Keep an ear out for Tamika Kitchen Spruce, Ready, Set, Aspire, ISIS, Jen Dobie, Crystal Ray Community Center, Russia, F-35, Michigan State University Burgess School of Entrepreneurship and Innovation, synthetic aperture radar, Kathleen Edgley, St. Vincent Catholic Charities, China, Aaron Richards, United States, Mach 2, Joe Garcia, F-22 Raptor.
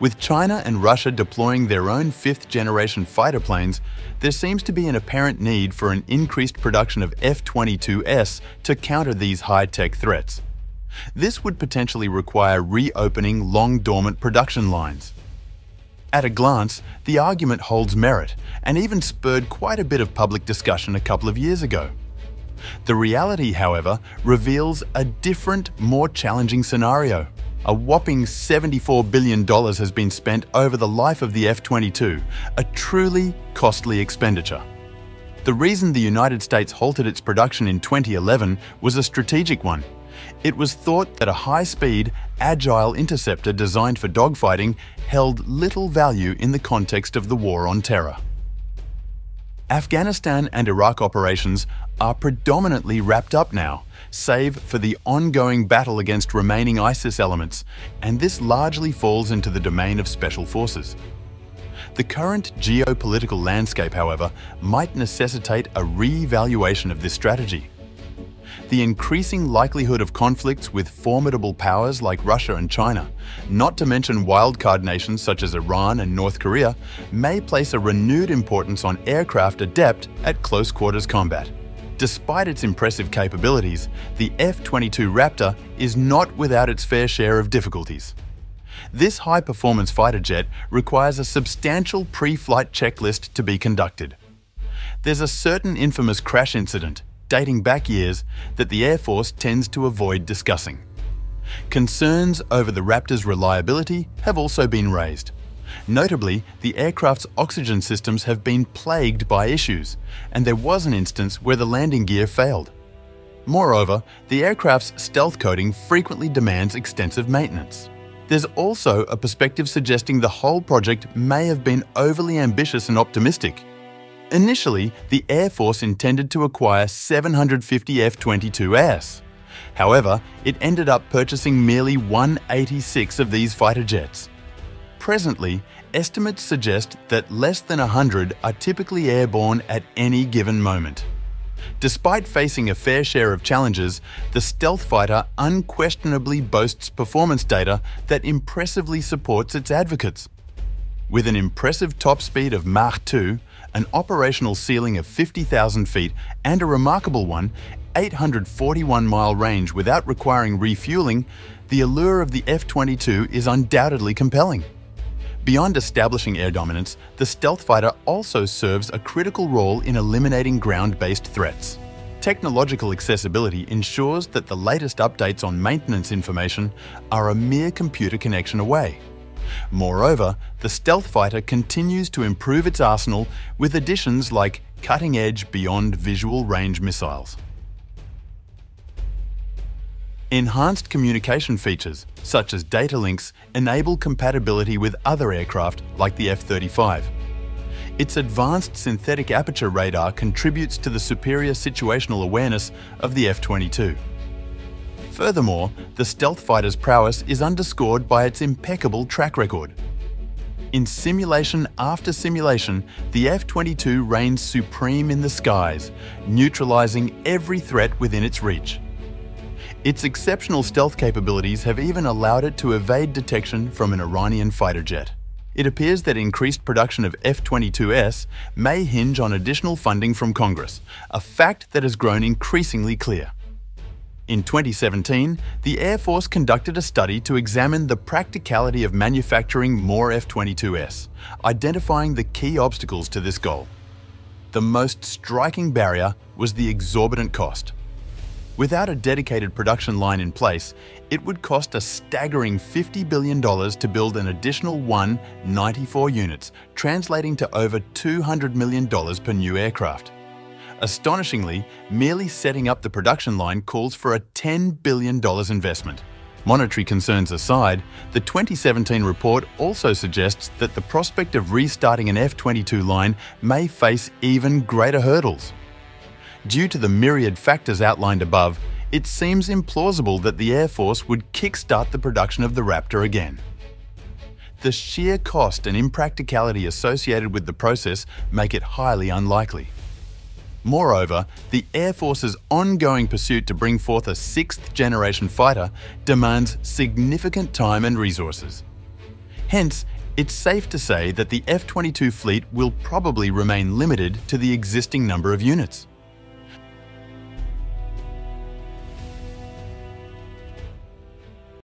With China and Russia deploying their own fifth-generation fighter planes, there seems to be an apparent need for an increased production of F-22s to counter these high-tech threats. This would potentially require reopening long-dormant production lines. At a glance, the argument holds merit and even spurred quite a bit of public discussion a couple of years ago. The reality, however, reveals a different, more challenging scenario. A whopping $74 billion has been spent over the life of the F-22, a truly costly expenditure. The reason the United States halted its production in 2011 was a strategic one. It was thought that a high-speed, agile interceptor designed for dogfighting held little value in the context of the war on terror. Afghanistan and Iraq operations are predominantly wrapped up now, save for the ongoing battle against remaining ISIS elements, and this largely falls into the domain of special forces. The current geopolitical landscape, however, might necessitate a re-evaluation of this strategy. The increasing likelihood of conflicts with formidable powers like Russia and China, not to mention wildcard nations such as Iran and North Korea, may place a renewed importance on aircraft adept at close quarters combat. Despite its impressive capabilities, the F-22 Raptor is not without its fair share of difficulties. This high-performance fighter jet requires a substantial pre-flight checklist to be conducted. There's a certain infamous crash incident, dating back years, that the Air Force tends to avoid discussing. Concerns over the Raptor's reliability have also been raised. Notably, the aircraft's oxygen systems have been plagued by issues, and there was an instance where the landing gear failed. Moreover, the aircraft's stealth coating frequently demands extensive maintenance. There's also a perspective suggesting the whole project may have been overly ambitious and optimistic. Initially, the Air Force intended to acquire 750 F-22s. However, it ended up purchasing merely 186 of these fighter jets. Presently, estimates suggest that less than 100 are typically airborne at any given moment. Despite facing a fair share of challenges, the stealth fighter unquestionably boasts performance data that impressively supports its advocates. With an impressive top speed of Mach 2, an operational ceiling of 50,000 feet and a remarkable 841-mile range without requiring refueling, the allure of the F-22 is undoubtedly compelling. Beyond establishing air dominance, the stealth fighter also serves a critical role in eliminating ground-based threats. Technological accessibility ensures that the latest updates on maintenance information are a mere computer connection away. Moreover, the stealth fighter continues to improve its arsenal with additions like cutting-edge beyond visual range missiles. Enhanced communication features, such as data links, enable compatibility with other aircraft like the F-35. Its advanced synthetic aperture radar contributes to the superior situational awareness of the F-22. Furthermore, the stealth fighter's prowess is underscored by its impeccable track record. In simulation after simulation, the F-22 reigns supreme in the skies, neutralizing every threat within its reach. Its exceptional stealth capabilities have even allowed it to evade detection from an Iranian fighter jet. It appears that increased production of F-22s may hinge on additional funding from Congress, a fact that has grown increasingly clear. In 2017, the Air Force conducted a study to examine the practicality of manufacturing more F-22s, identifying the key obstacles to this goal. The most striking barrier was the exorbitant cost. Without a dedicated production line in place, it would cost a staggering $50 billion to build an additional 94 units, translating to over $200 million per new aircraft. Astonishingly, merely setting up the production line calls for a $10 billion investment. Monetary concerns aside, the 2017 report also suggests that the prospect of restarting an F-22 line may face even greater hurdles. Due to the myriad factors outlined above, it seems implausible that the Air Force would kickstart the production of the Raptor again. The sheer cost and impracticality associated with the process make it highly unlikely. Moreover, the Air Force's ongoing pursuit to bring forth a sixth-generation fighter demands significant time and resources. Hence, it's safe to say that the F-22 fleet will probably remain limited to the existing number of units.